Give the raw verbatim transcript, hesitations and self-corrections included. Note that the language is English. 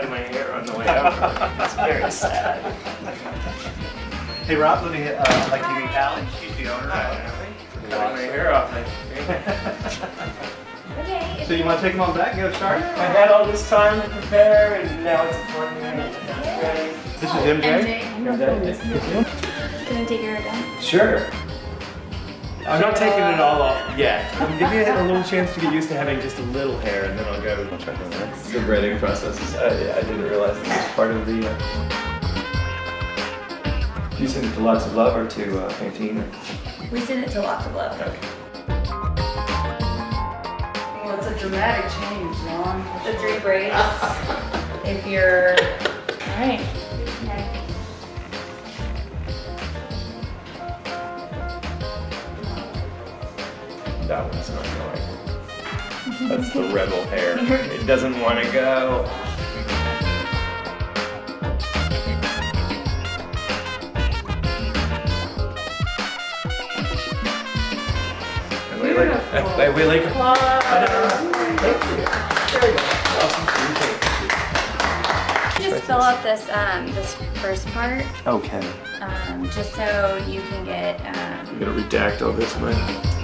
goodbye to my hair on the way out. It's very sad. Hey Rob, let me uh, like to meet Alli. She's the owner. Thank you for cutting my hair off. Okay. So you want to take them all back and go start? I had all this time to prepare, and now it's important. This is M J. M J. Can I take your hair down? Sure. I'm not taking it all off yet. I'm giving it a little chance to get used to having just a little hair, and then I'll go. I'll check on that. It's the braiding process. I, yeah, I didn't realize this was part of the. Uh... Do you send it to Lots of Love or to uh, Pantene? We send it to Lots of Love. Okay. Well, it's a dramatic change, Mom. The three braids. If you're all right. That one's not going. That's the rebel hair. It doesn't want to go. And we like. And we like. Thank you. Just fill out this um this first part. Okay. Um, just so you can get. Um, I'm gonna redact all this, man.